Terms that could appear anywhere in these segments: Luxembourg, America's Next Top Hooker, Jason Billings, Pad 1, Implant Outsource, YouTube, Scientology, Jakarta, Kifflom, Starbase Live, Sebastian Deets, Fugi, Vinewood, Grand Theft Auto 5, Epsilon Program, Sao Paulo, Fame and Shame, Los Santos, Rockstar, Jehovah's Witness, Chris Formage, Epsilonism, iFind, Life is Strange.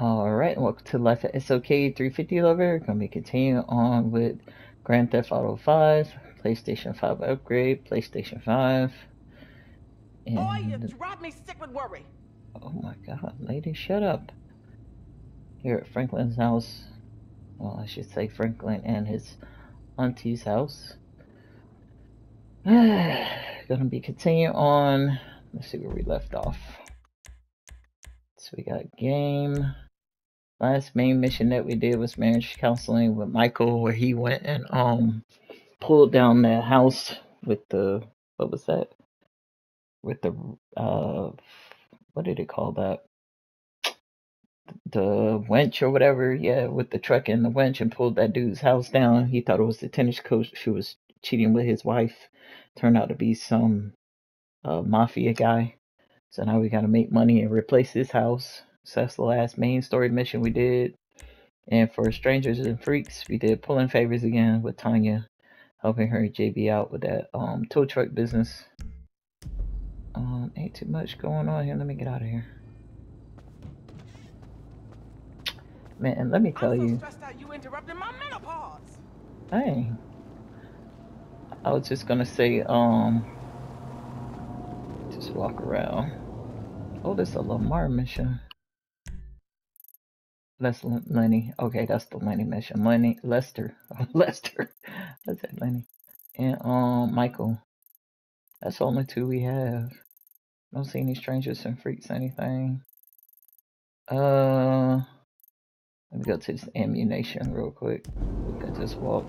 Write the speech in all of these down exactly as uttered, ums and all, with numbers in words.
Alright, welcome to Life at S O K three fifty Lover. Gonna be continuing on with Grand Theft Auto five, PlayStation five upgrade, PlayStation five. And boy, you drive me sick with worry. Oh my god, lady, shut up. Here at Franklin's house. Well, I should say Franklin and his auntie's house. Gonna be continuing on. Let's see where we left off. So we got game. Last main mission that we did was marriage counseling with Michael, where he went and um pulled down that house with the, what was that? With the uh what did it call that? The winch or whatever, yeah, with the truck and the winch, and pulled that dude's house down. He thought it was the tennis coach who was cheating with his wife. Turned out to be some uh mafia guy. So now we gotta make money and replace this house. So that's the last main story mission we did. And for Strangers and Freaks, we did Pulling Favors again with Tanya, helping her and J B out with that um tow truck business. Um, ain't too much going on here. Let me get out of here. Man, let me tell I'm so you. Stressed out you interrupted my menopause. Hey. I was just gonna say, um just walk around. Oh, there's a Lamar mission. That's Lenny. Okay, that's the Lenny mission. Lenny, Lester, Lester. That's it, Lenny. And um, Michael. That's the only two we have. Don't see any Strangers and Freaks, anything. Uh, let me go to this ammunition real quick. We can just walk.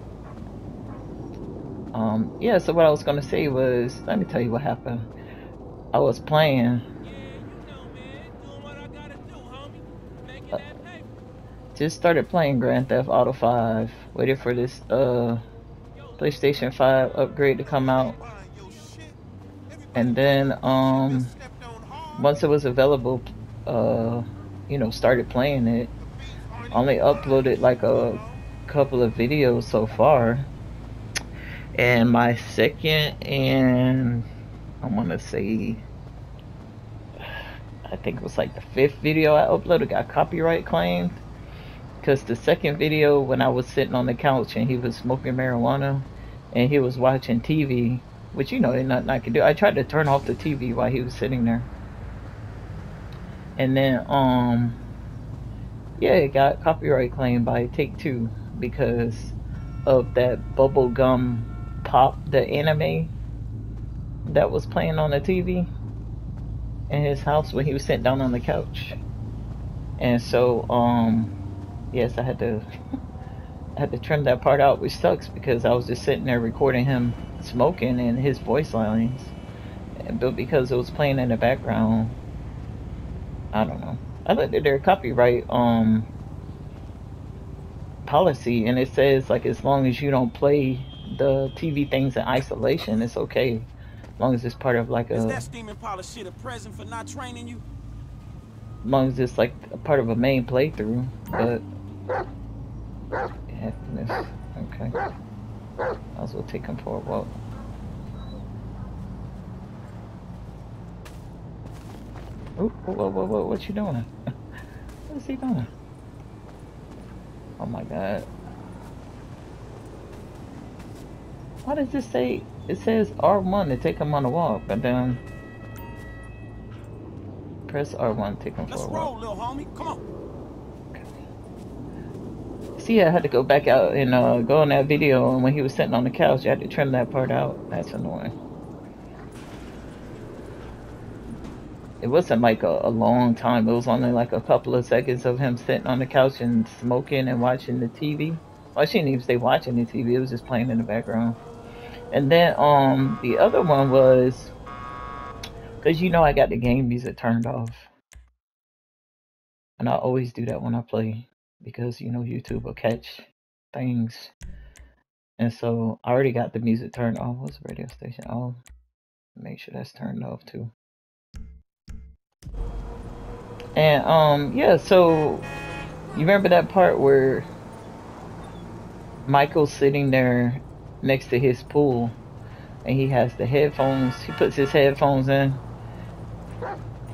Um, yeah. So what I was gonna say was, let me tell you what happened. I was playing. Yeah, you know, man. Doing what I gotta do, homie. Making that paper. Just started playing Grand Theft Auto five. Waited for this uh PlayStation five upgrade to come out. And then um once it was available, uh you know, started playing it. Only uploaded like a couple of videos so far. And my second and I want to say, I think it was like the fifth video I uploaded got copyright claimed. Because the second video, when I was sitting on the couch and he was smoking marijuana and he was watching T V, which, you know, there's nothing I could do. I tried to turn off the T V while he was sitting there. And then, um, yeah, it got copyright claimed by Take-Two because of that bubblegum pop, the anime that was playing on the T V in his house when he was sitting down on the couch. And so um yes, I had to I had to trim that part out, which sucks because I was just sitting there recording him smoking and his voice lines, but because it was playing in the background, I don't know, I looked at their copyright um policy and it says like as long as you don't play the T V things in isolation, it's okay. As long as it's part of like a, is that steaming pile of shit a present for not training you? As long as it's like a part of a main playthrough, but yeah, okay. Might as well take him for a walk. Ooh, whoa, whoa, whoa, whoa, what you doing? What is he doing? Oh my god. Why does this say? It says R one to take him on a walk, but then press R one to take him for a walk. Let's roll, little homie. Come on. Okay. See, I had to go back out and uh, go on that video, and when he was sitting on the couch, I had to trim that part out. That's annoying. It wasn't like a, a long time. It was only like a couple of seconds of him sitting on the couch and smoking and watching the T V. Well, I shouldn't even say watching the T V. It was just playing in the background. And then um the other one was because, you know, I got the game music turned off, and I always do that when I play because, you know, YouTube will catch things. And so I already got the music turned off. What's the radio station? I'll make sure that's turned off too. And um yeah, so you remember that part where Michael's sitting there next to his pool and he has the headphones, he puts his headphones in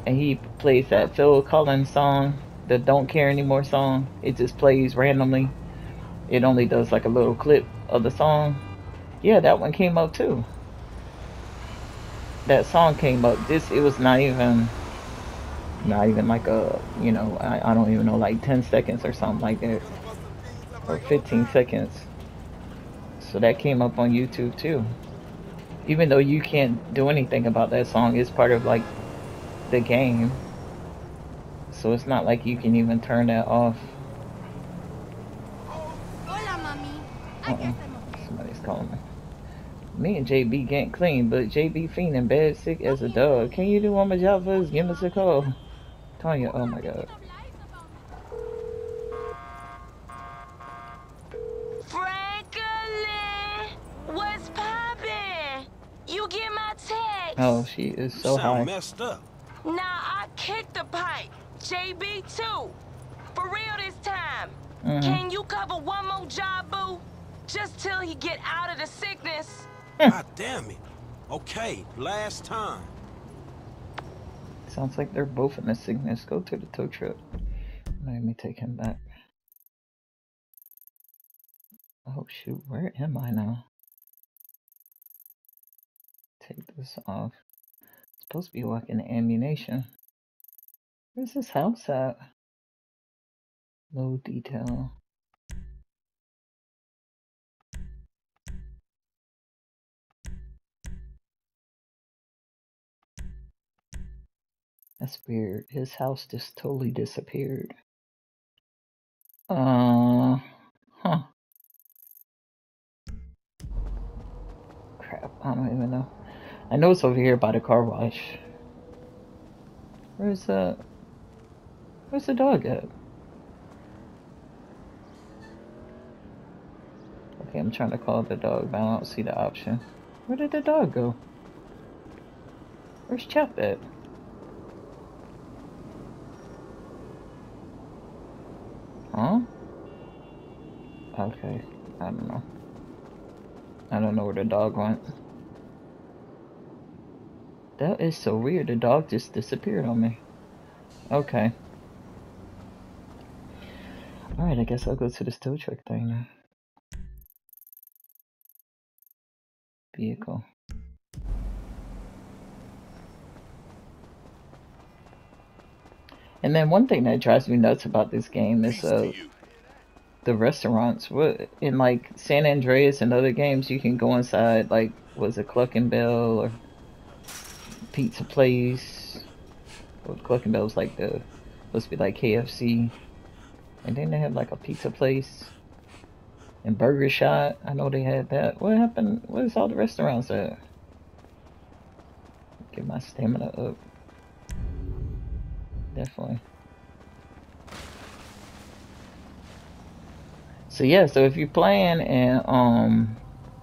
and he plays that Phil Collins song the Don't Care Anymore song. It just plays randomly. It only does like a little clip of the song. Yeah, that one came up too. That song came up. This, it was not even, not even like a, you know, I, I don't even know, like ten seconds or something like that. Or fifteen seconds. So that came up on YouTube too. Even though you can't do anything about that song, it's part of like the game. So it's not like you can even turn that off. Uh-uh. Somebody's calling me. Me and J B can't clean, but J B fiending bad sick as a dog. Can you do one more job for us? Give us a call. Tanya, oh my god. Oh, she is so high. Messed up. Nah, I kicked the pipe. J B too. For real this time. Mm-hmm. Can you cover one more job, boo? Just till he get out of the sickness. God damn it. Okay, last time. Sounds like they're both in the sickness. Go to the tow truck. Let me take him back. Oh shoot, where am I now? Take this off. It's supposed to be walking the ammunition. Where's this house at? No detail. That's weird. His house just totally disappeared. Uh, huh. Crap, I don't even know. I know it's over here by the car wash. Where's uh where's the dog at? Okay, I'm trying to call the dog, but I don't see the option. Where did the dog go? Where's Chap at? Huh? Okay, I don't know. I don't know where the dog went. That is so weird. The dog just disappeared on me. Okay. Alright, I guess I'll go to the tow truck thing now. Vehicle. And then one thing that drives me nuts about this game is uh, the restaurants. What, in like San Andreas and other games, you can go inside, like, was it Cluckin' Bell or pizza place? Well, Cluckin' Bell was like the, supposed to be like K F C, and then they had like a pizza place and burger shot. I know they had that. What happened? Where's all the restaurants at? Get my stamina up. Definitely. So yeah, so if you're playing and um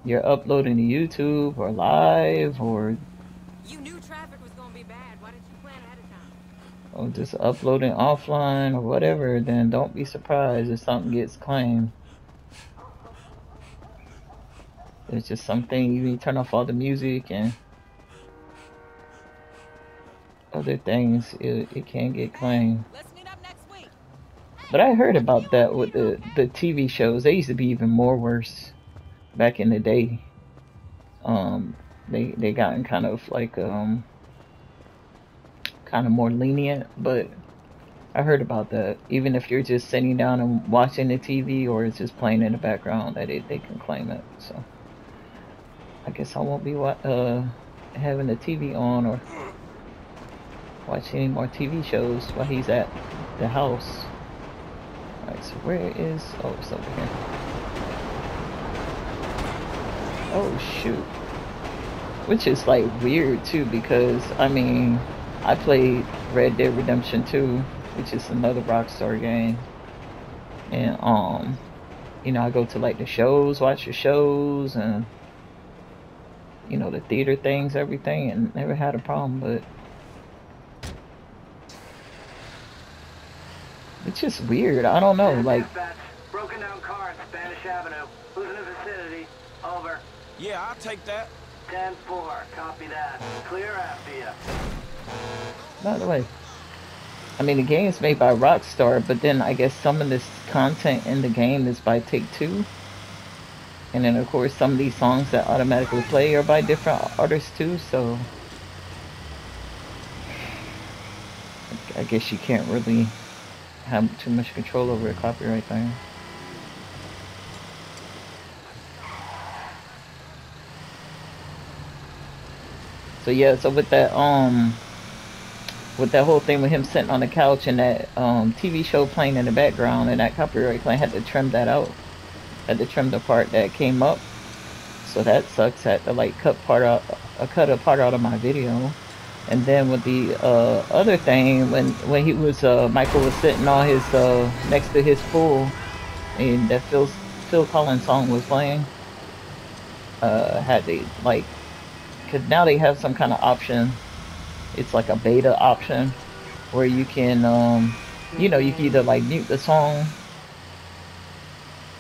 you're uploading to YouTube or live or or just uploading offline or whatever, then don't be surprised if something gets claimed. It's just something you need to turn off all the music and other things. It, it can get claimed. But I heard about that with the, the T V shows. They used to be even more worse back in the day. Um, they, they gotten kind of like... um. kind of more lenient, but I heard about that. Even if you're just sitting down and watching the T V or it's just playing in the background, that it, they can claim it. So I guess I won't be uh, having the T V on or watching any more T V shows while he's at the house. Alright, so where is... oh, it's over here. Oh shoot. Which is like weird too, because I mean, I played Red Dead Redemption two, which is another Rockstar game, and um, you know, I go to like the shows, watch the shows, and you know, the theater things, everything, and never had a problem. But it's just weird. I don't know, like. Broken down car at Spanish Avenue. Who's in the vicinity? Over. Yeah, I'll take that. ten four, copy that. Clear after you. By the way, I mean, the game is made by Rockstar, but then I guess some of this content in the game is by Take-Two. And then, of course, some of these songs that automatically play are by different artists, too, so... I guess you can't really have too much control over a copyright thing. So, yeah, so with that, um... with that whole thing with him sitting on the couch and that um, T V show playing in the background and that copyright claim, had to trim that out. Had to trim the part that came up. So that sucks. Had to like cut part out, uh, cut a part out of my video. And then with the uh, other thing, when when he was uh, Michael was sitting on his uh, next to his pool, and that Phil Phil Collins song was playing. Uh, had to like, cause now they have some kind of option. It's like a beta option where you can, um, you know, you can either like mute the song.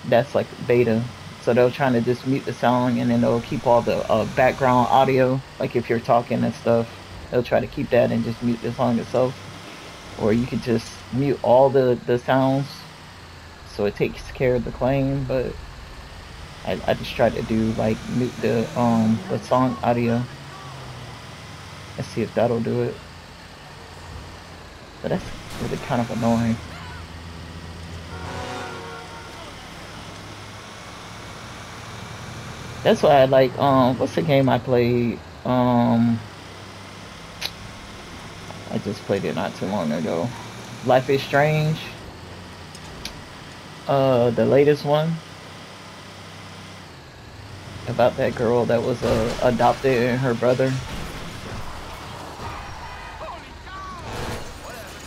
That's like beta. So they're trying to just mute the song, and then they'll keep all the uh, background audio. Like if you're talking and stuff, they'll try to keep that and just mute the song itself. Or you could just mute all the, the sounds. So it takes care of the claim, but I, I just tried to do like mute the, um, the song audio. Let's see if that'll do it. But that's really kind of annoying. That's why I like, um, what's the game I played? Um, I just played it not too long ago. Life is Strange. Uh, the latest one. About that girl that was uh, adopted and her brother.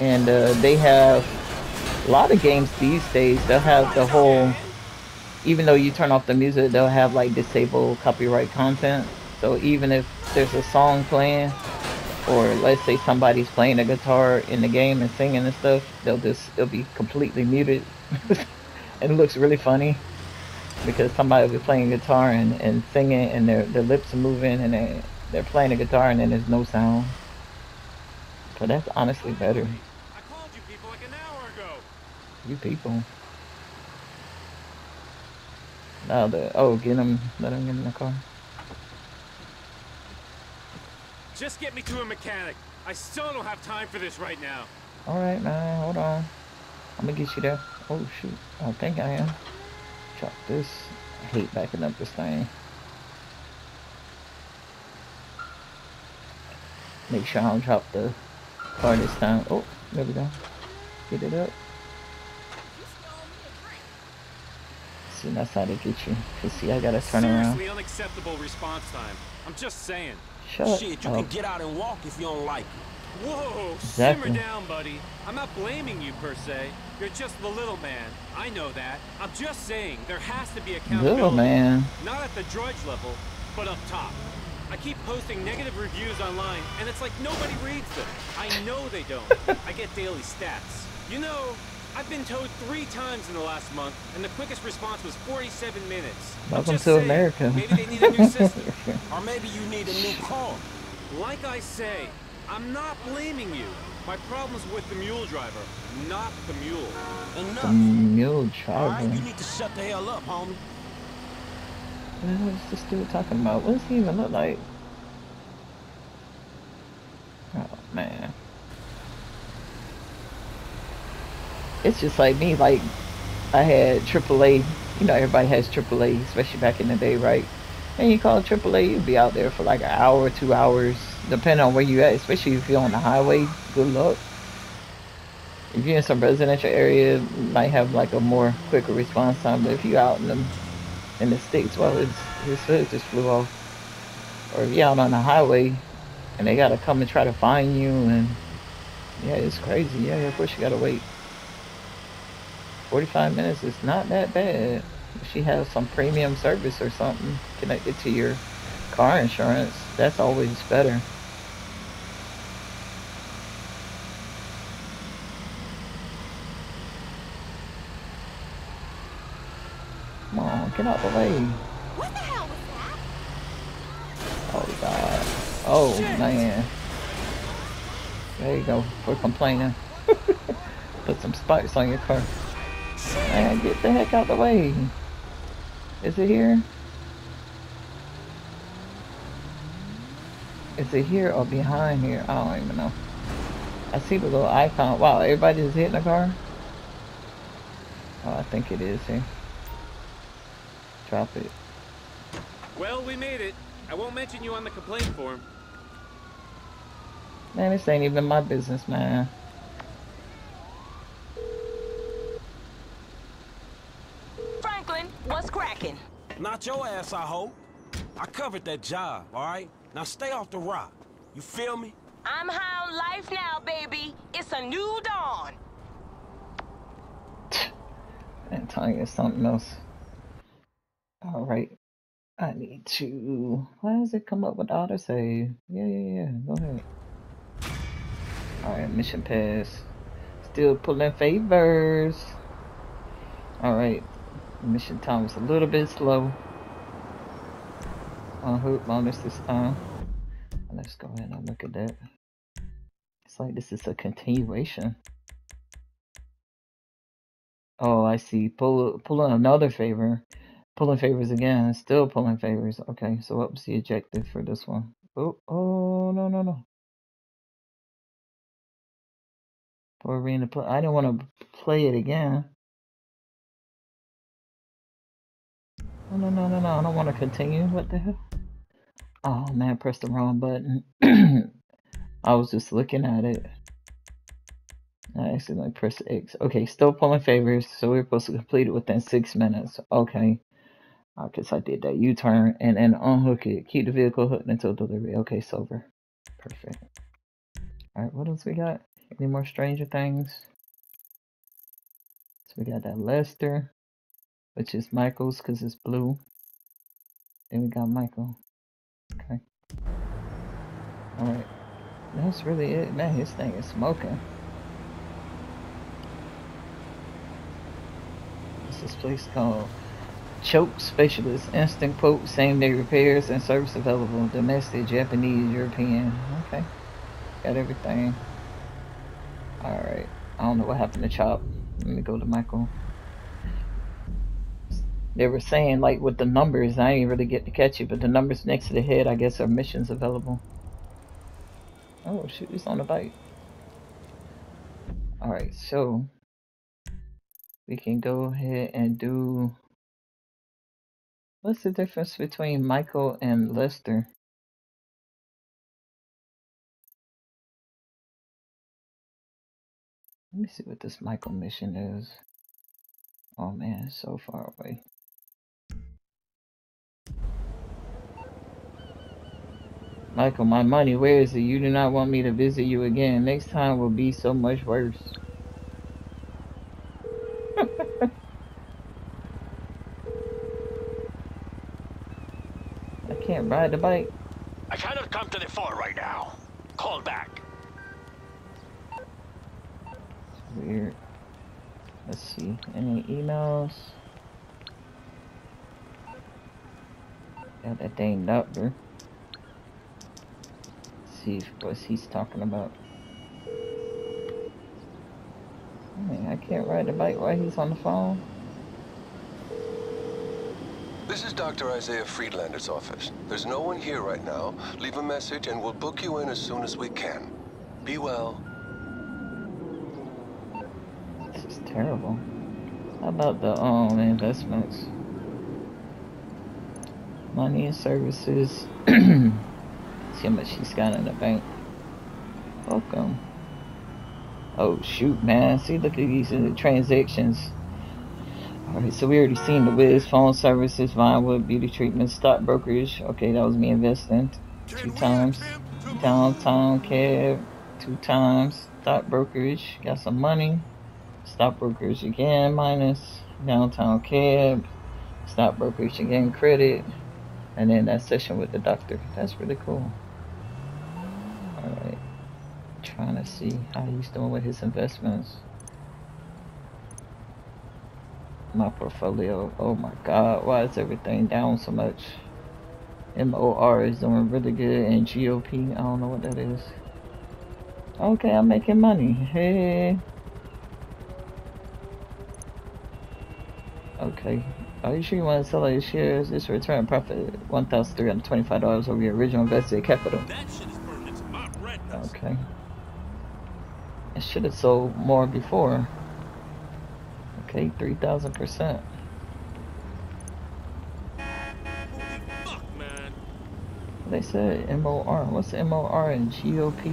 And uh, they have a lot of games these days. They'll have the whole, even though you turn off the music, they'll have like disabled copyright content. So even if there's a song playing, or let's say somebody's playing a guitar in the game and singing and stuff, they'll just, it'll be completely muted. And it looks really funny because somebody will be playing guitar and, and singing, and their, their lips are moving, and they, they're playing a guitar, and then there's no sound. But that's honestly better. I called you people like an hour ago. You people. Now the oh, get him. Let him get in the car. Just get me to a mechanic. I still don't have time for this right now. All right, man. Hold on. I'm gonna get you there. Oh shoot! I think I am. Chop this. I hate backing up this thing. Make sure I don't drop the car this time. Oh, there we go. Get it up. See, that's how they get you. Cause see, I gotta turn around. Seriously unacceptable response time. I'm just saying. Shut Shit, you up. Can get out and walk if you don't like it. Whoa, exactly. Simmer down, buddy. I'm not blaming you per se. You're just the little man. I know that. I'm just saying there has to be accountability. Little man. Not at the droids level, but up top. I keep posting negative reviews online, and it's like nobody reads them. I know they don't. I get daily stats. You know, I've been towed three times in the last month, and the quickest response was forty-seven minutes. Welcome to America. Maybe they need a new system. Or maybe you need a new car. Like I say, I'm not blaming you. My problem's with the mule driver, not the mule. Enough. The mule driver. All right, you need to shut the hell up, homie. What the hell is this dude talking about? What does he even look like? Oh man. It's just like me, like I had triple A, you know, everybody has triple A, especially back in the day, right? And you call triple A, you'd be out there for like an hour, two hours, depending on where you at, especially if you're on the highway, good luck. If you're in some residential area, you might have like a more quicker response time, but if you're out in the in the States, well, his, his hood just flew off. Or if you're out on the highway and they gotta come and try to find you, and yeah, it's crazy. Yeah, of course you gotta wait. forty-five minutes is not that bad. If she has some premium service or something connected to your car insurance, that's always better. Get out of the way. What the hell was that? Oh god. Oh man. There you go. We're complaining. some spikes on your car. Man, get the heck out of the way. Is it here? Is it here or behind here? I don't even know. I see the little icon. Wow, everybody just hitting the car? Oh, I think it is here. Drop it. Well, we made it. I won't mention you on the complaint form. Man, this ain't even my business, man. Franklin, what's cracking? Not your ass, I hope. I covered that job, all right? Now stay off the rock. You feel me? I'm high on life now, baby. It's a new dawn. Antonio, something else. All right. I need to... Why does it come up with autosave? Yeah, yeah, yeah. Go ahead. Alright, mission pass. Still pulling favors. Alright. Mission time was a little bit slow. On hoop bonus this time. Let's go ahead and look at that. It's like this is a continuation. Oh, I see. Pull, pulling another favor. Pulling favors again, still pulling favors. Okay, so what was the objective for this one? Oh, oh no, no, no. Poor arena play. I don't want to play it again. Oh, no, no, no, no. I don't want to continue. What the hell? Oh, man, I pressed the wrong button. I was just looking at it. I accidentally pressed X. Okay, still pulling favors. So we're supposed to complete it within six minutes. Okay. I guess I did that U-turn and then unhook it. Keep the vehicle hooked until delivery. Okay, it's over. Perfect. Alright, what else we got? Any more Stranger Things? So we got that Lester, which is Michael's because it's blue. Then we got Michael. Okay. Alright. That's really it. Man, his thing is smoking. It's this place called Choke Specialist, instant quote, same day repairs and service available, domestic, Japanese, European. Okay, got everything. Alright, I don't know what happened to Chop. Let me go to Michael. They were saying, like, with the numbers, I ain't really get to catch it, but the numbers next to the head, I guess, are missions available. Oh shoot, it's on the bike. Alright, so we can go ahead and do... What's the difference between Michael and Lester? Let me see what this Michael mission is. Oh man, it's so far away. Michael, my money, where is it? You do not want me to visit you again. Next time will be so much worse. Can't ride the bike. I cannot come to the fore right now. Call back. It's weird. Let's see. Any emails? Got that dang doctor. Let's see what he's talking about. Man, I can't ride the bike while he's on the phone. This is Doctor Isaiah Friedlander's office. There's no one here right now. Leave a message and we'll book you in as soon as we can. Be well. This is terrible. How about the um, investments? Money and services. See how much she's got in the bank. Welcome. Oh shoot, man. See, look at these uh, transactions. Alright, so we already seen the Wiz, phone services, Vinewood, beauty treatment, stock brokerage. Okay, that was me investing two times. Downtown cab, two times. Stock brokerage, got some money. Stock brokerage again, minus. Downtown cab, stock brokerage again, credit. And then that session with the doctor. That's really cool. Alright, trying to see how he's doing with his investments. My portfolio. Oh my god, why is everything down so much? M O R is doing really good and G O P, I don't know what that is. Okay, I'm making money. Hey, Okay. Are you sure you want to sell all your shares? This return profit one thousand three hundred twenty-five dollars over your original invested capital. That shit is burning to my red dust. Okay. I should have sold more before. Okay, three thousand percent. Holy fuck, man. They said M O R. What's M O R and G O P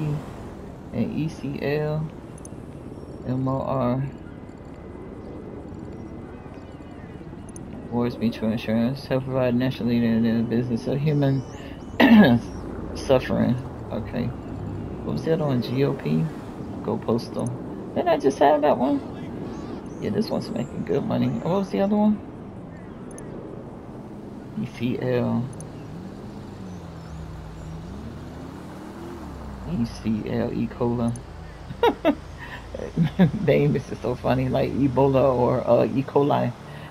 and E C L? M O R. Wars Mutual Insurance, help provide national leader in the business of human suffering. Okay. What was that on G O P? Go Postal. Didn't I just have that one? Yeah, this one's making good money. What was the other one? E C L. E C L, E. Cola. Name is so funny, like Ebola or uh, E. coli.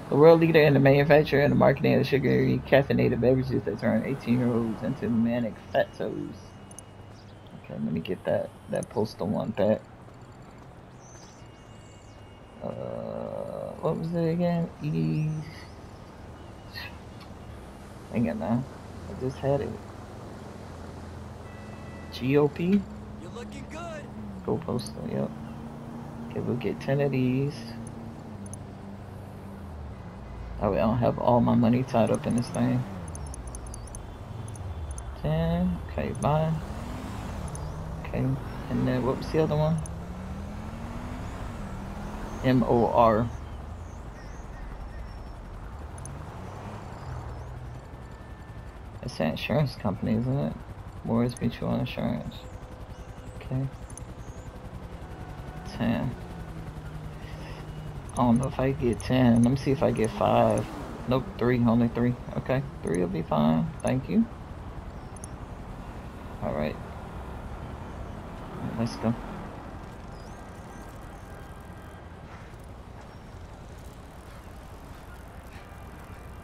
The world leader in the manufacture and the marketing of sugary caffeinated beverages that turn eighteen-year-olds into manic fatos. Okay, let me get that that postal one back. Uh, what was it again? E. Hang on now, I just had it. G O P. You're looking good. Go postal. Yep. Okay, we'll get ten of these. Oh, I don't have all my money tied up in this thing. ten. Okay, bye. Okay, and then what was the other one? M O R. It's an insurance company, isn't it? Wars Mutual Insurance. Okay. ten. I don't know if I get ten. Let me see if I get five. Nope, three. Only three. Okay, three will be fine. Thank you. All right. All right, let's go.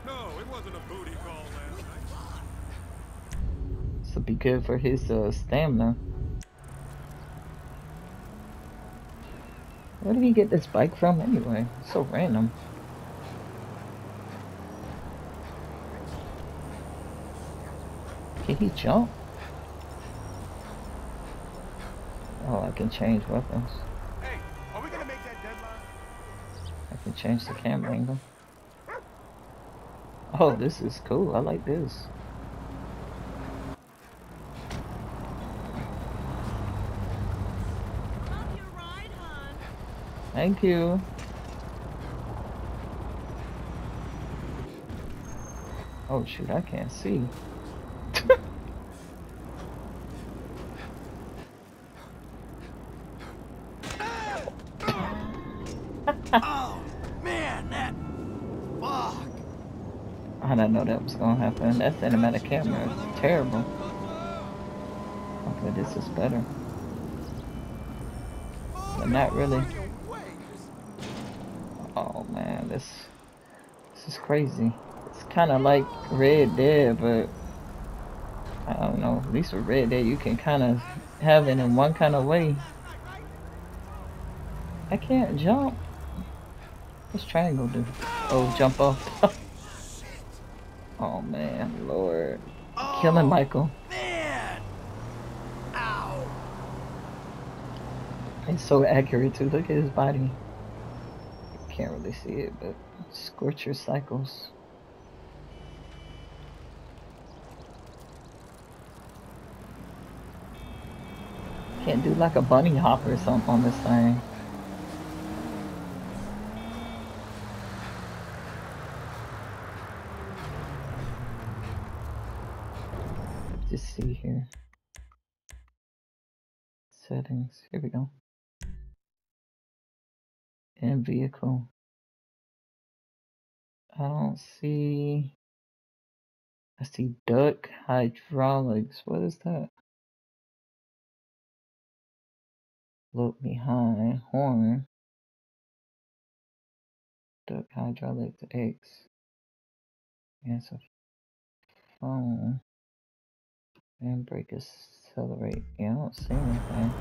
No, it wasn't a booty call last night. This will be good for his uh, stamina. Where did he get this bike from anyway? It's so random. Can he jump? Oh, I can change weapons. Hey, are we gonna make that deadline? I can change the camera angle. Oh, this is cool. I like this. Thank you. Oh shoot, I can't see. Oh man, that fuck. I didn't know that was gonna happen. That cinematic camera is terrible. Okay, this is better. But not really. Man, this this is crazy. It's kind of like Red Dead, but I don't know. At least with Red Dead, you can kind of have it in one kind of way. I can't jump. What's triangle do? Oh, jump off. Oh man, Lord, killing Michael. It's so accurate too. Look at his body. Can't really see it, but Scorcher Cycles. Can't do like a bunny hop or something on this thing. Just see here. Settings. Here we go. And vehicle. I don't see. I see duct hydraulics. What is that? Look behind horn. Duct hydraulics X. That's a phone. Handbrake accelerate. Yeah, I don't see anything.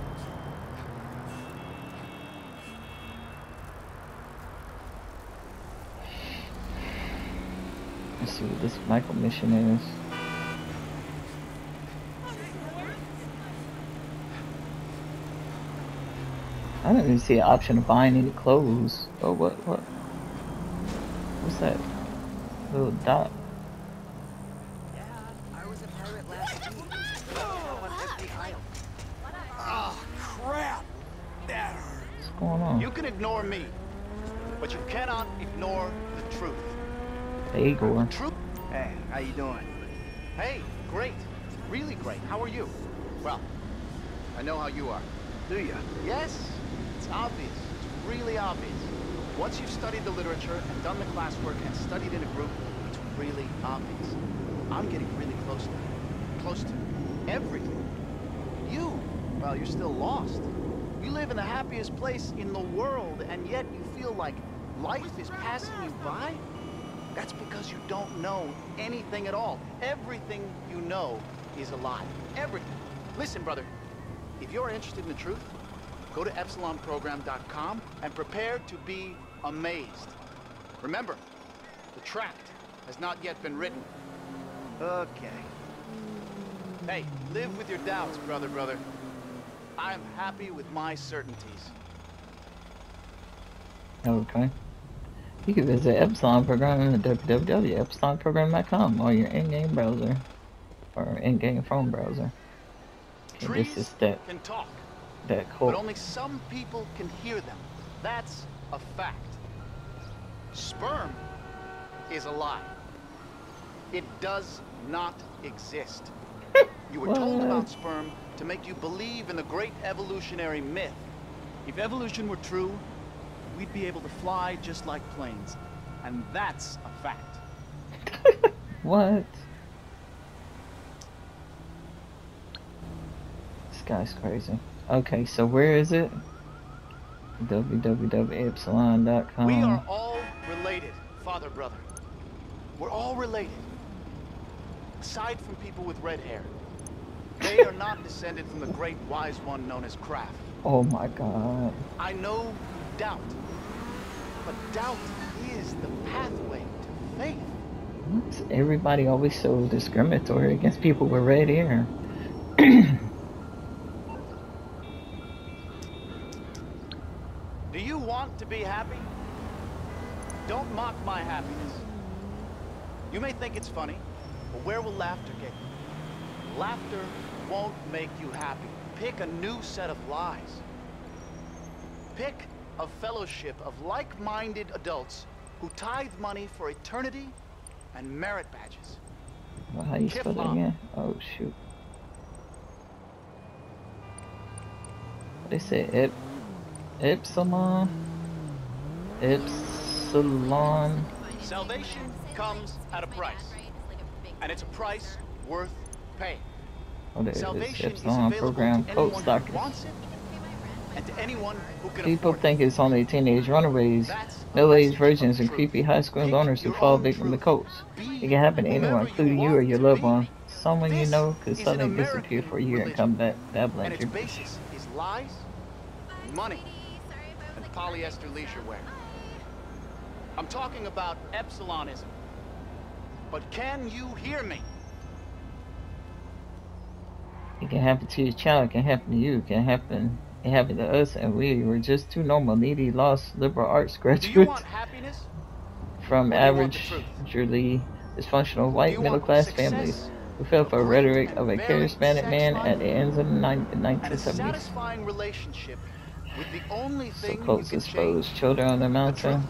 me see what this Michael mission is. I don't even see an option of buying any clothes. Oh, what, what? What's that little dot? Ignore me, but you cannot ignore the truth. Hey, Igor. Hey, how you doing? Hey, great. Really great. How are you? Well, I know how you are. Do you? Yes. It's obvious. It's really obvious. Once you've studied the literature and done the classwork and studied in a group, it's really obvious. I'm getting really close to it. Close to everything. You, well, you're still lost. You live in the happiest place in the world, and yet you feel like life is passing you by? That's because you don't know anything at all. Everything you know is a lie. Everything. Listen, brother, if you're interested in the truth, go to Epsilon Program dot com and prepare to be amazed. Remember, the tract has not yet been written. Okay. Hey, live with your doubts, brother, brother. I'm happy with my certainties. Okay. You can visit Epsilon Program at w w w dot Epsilon Program dot com or your in-game browser or in-game phone browser. And this is that, can talk, that cool. But only some people can hear them. That's a fact. Sperm is a lie. It does not exist. You were what? Told about sperm to make you believe in the great evolutionary myth. If evolution were true, we'd be able to fly just like planes. And that's a fact. What? This guy's crazy. Okay, so where is it? w w w dot epsilon dot com. We are all related, father, brother. We're all related. Aside from people with red hair. They are not descended from the great wise one known as Kraft. Oh my god. I know doubt. But doubt is the pathway to faith. Why is everybody always so discriminatory against people with red hair? Do you want to be happy? Don't mock my happiness. You may think it's funny, but where will laughter get you? Laughter won't make you happy. Pick a new set of lies. Pick a fellowship of like-minded adults who tithe money for eternity and merit badges. Well, how you spell that again? Oh, shoot. They say Ep Epsilon. Epsilon. Salvation comes at a price. And it's a price worth pay. Oh, there Salvation it is. Epsilon is Program Coat Stockers. People think it's only teenage runaways, middle-aged virgins, and creepy high school owners who fall victim to cults. It can happen to anyone, including you or your loved one. Someone you know could suddenly disappear for a year and come back dabbling at your basis is lies, money, and polyester leisure wear. I'm talking about Epsilonism. But can you hear me? It can happen to your child, it can happen to you, it can happen, it happened to us, and we were just two normal, needy, lost, liberal arts graduates from averagely dysfunctional white middle-class families who fell for the rhetoric of a charismatic man at the ends of the nineteen seventies. So cults exposed children on the mountain.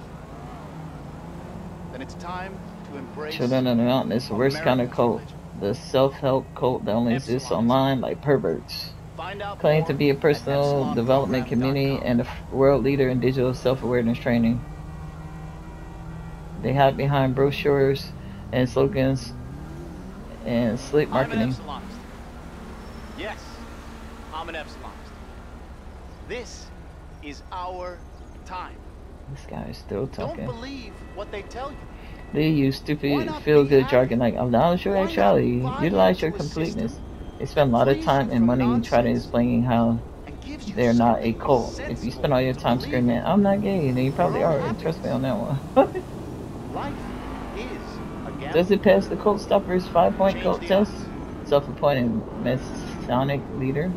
Then it's time to embrace children on the mountain is the worst kind of cult. The self-help cult that only exists online like perverts. Claim to be a personal development community and a world leader in digital self-awareness training. They hide behind brochures and slogans and slick marketing. I'm an Epsilonist. Yes, I'm an Epsilonist. This is our time. This guy is still talking. Don't believe what they tell you. They use stupid feel-good jargon like acknowledge your actuality, utilize your completeness. They spend a lot of time and money trying to explain how they're not a cult. If you spend all your time screaming, I'm not gay, then you probably are. Trust me on that one. Life is a Does it pass the cult stoppers five-point cult test? Self-appointed Masonic leader,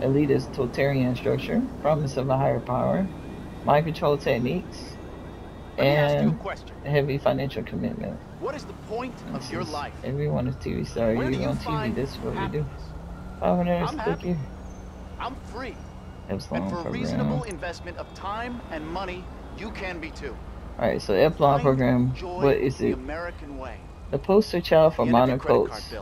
elitist totalitarian structure, promise of a higher power, mind control techniques, and heavy financial commitment. What is the point this of your life? Everyone is T V star. You're you on T V. This is what we do. five hundred dollars I'm happy. You. I'm free. Epsilon and for program. A reasonable investment of time and money, you can be too. All right, so Epsilon program. What is it? The American way. The poster child for modern cults.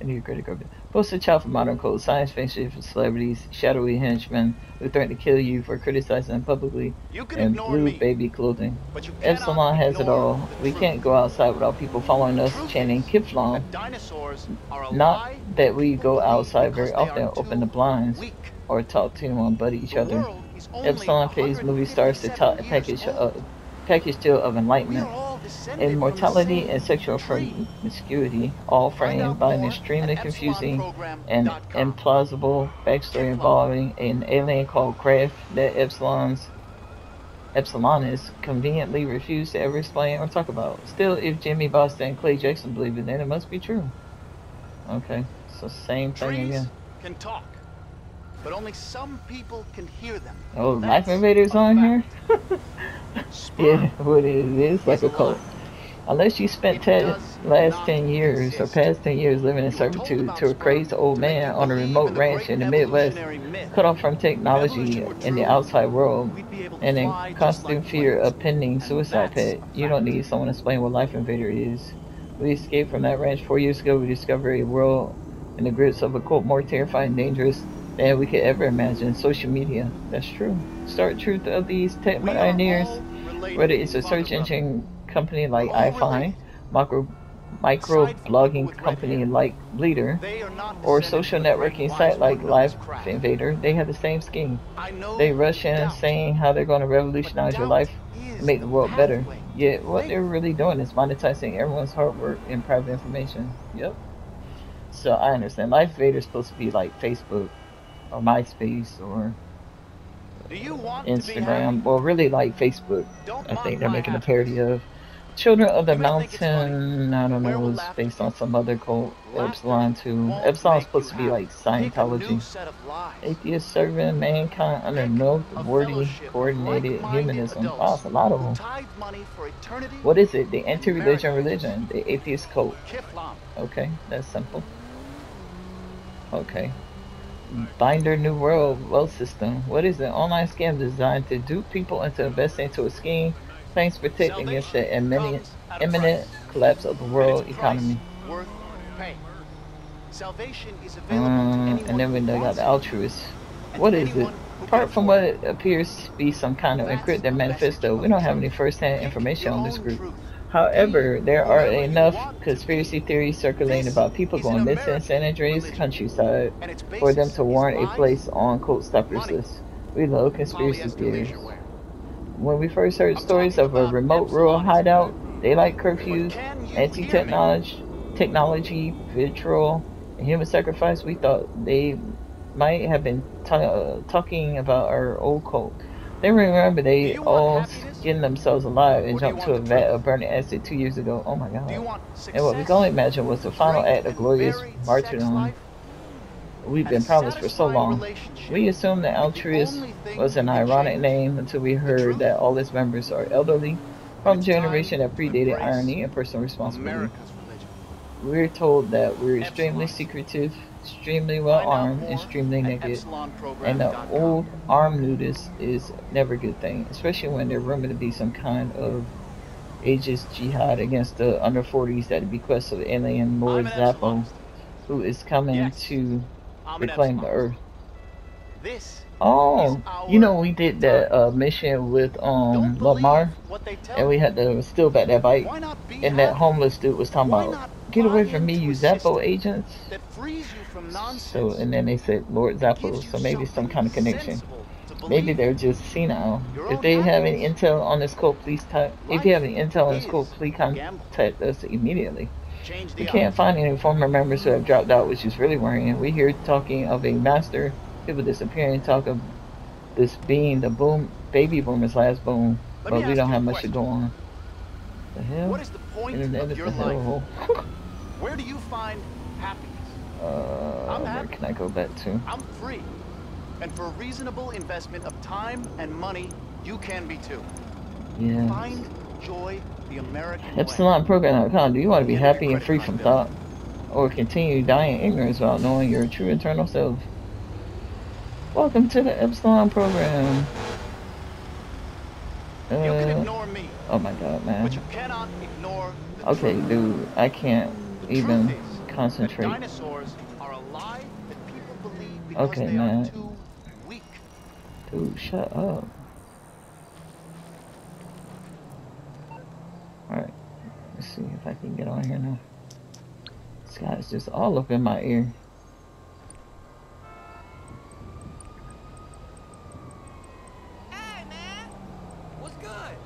I need a credit card bill. Poster child for modern cults, science fiction for celebrities, shadowy henchmen who threaten to kill you for criticizing them publicly, and blue me, baby clothing. Epsilon has it all. We can't go outside without people following us, chanting Kifflom. Not that we go outside very often, open the blinds, weak. Or talk to one but each the other. Epsilon pays movie stars to tout a package of, package deal of enlightenment. Immortality and sexual promiscuity, all framed by an extremely confusing and implausible backstory involving an alien called Kraft that Epsilon's Epsilonists conveniently refuse to ever explain or talk about. Still, if Jimmy Boston and Clay Jackson believe it, then it must be true. Okay, so same thing Trees again. Can talk, but only some people can hear them. Oh, Life Invader's on here? Yeah, what it is, like a cult. Unless you spent ten, last ten years or past ten years living in servitude to a crazy old man on a remote ranch in the Midwest, cut off from technology and the outside world, and in constant fear of pending suicide pet, you don't need someone to explain what Life Invader is. We escaped from that ranch four years ago. We discovered a world in the grips of a cult more terrifying and dangerous than we could ever imagine. Social media, that's true. Stark truth of these tech pioneers. Whether it's a search engine company like iFind, micro microblogging company like Bleeder, or social networking site like Life Invader, they have the same scheme. They rush in saying how they're going to revolutionize your life and make the world better. Yet what they're really doing is monetizing everyone's hard work and private information. Yep. So I understand. Life Invader is supposed to be like Facebook or MySpace or Do you want Instagram, well really like Facebook. Don't I think they're making a parody of Children of the Mountain, I don't know, it's based on some other cult, Epsilon two. Epsilon's supposed to be like Scientology. Atheist serving mankind under no wordy coordinated humanism. Wow, it's a lot of them. What is it? The anti-religion religion, the atheist cult. Okay, that's simple. Okay. Binder New World Wealth System. What is an online scam designed to dupe people into investing into a scheme claims to protect against the imminent, imminent collapse of the world economy. Um, and then we got the altruists. What is it? Apart from what it appears to be some kind of encrypted manifesto, we don't have any first-hand information on this group. However, there are enough conspiracy theories circulating about people going missing in San Andreas countryside for them to warrant a place on Cult Stoppers list. We love conspiracy theories. When we first heard stories of a remote rural hideout, daylight curfews, anti-technology, technology, vitriol, and human sacrifice, we thought they might have been uh, talking about our old cult. They remember they all skinned themselves alive and jumped to a vat of burning acid two years ago. Oh my God. And what we can only imagine was the final act of glorious martyrdom we've been promised for so long. We assumed that altruist was an ironic name until we heard that all its members are elderly from a generation that predated irony and personal responsibility. We're told that we're extremely secretive, extremely well armed, and extremely naked, and the old armed nudist is never a good thing, especially when they're rumored to be some kind of ageist jihad against the under forties at the bequest of alien Lord Zappo, who is coming yes. to I'm reclaim the earth. This oh, you know we did that uh, mission with um Lamar, and we had to steal back that bike, and that homeless dude was talking about, "Get away from me, you Zappo agents!" So, and then they said Lord Zappo, so maybe some kind of connection. Maybe they're just senile. If they have any intel on this cult, please type. If you have any intel on this cult, please contact us immediately. We can't find any former members who have dropped out, which is really worrying. We hear talking of a master, people disappearing, talk of this being the boom, baby boomers last boom, but we don't have much to go on. The hell? What is the point in of your life? Where do you find happiness? Uh, I'm happy. Where can I go back to? I'm free. And for a reasonable investment of time and money, you can be too. Yeah. Find joy the American way. Epsilon Program dot com. Do you want to be happy and free from thought? Or continue dying in ignorance without knowing your true internal self? Welcome to the Epsilon Program. Uh, you can ignore me. Oh my god, man. But you cannot ignore the okay, truth. Dude, I can't the even truth is concentrate. That dinosaurs are alive that people believe because okay, they man. Are too weak. Dude, shut up. Alright, let's see if I can get on here now. This guy's just all up in my ear. Hey man, what's good?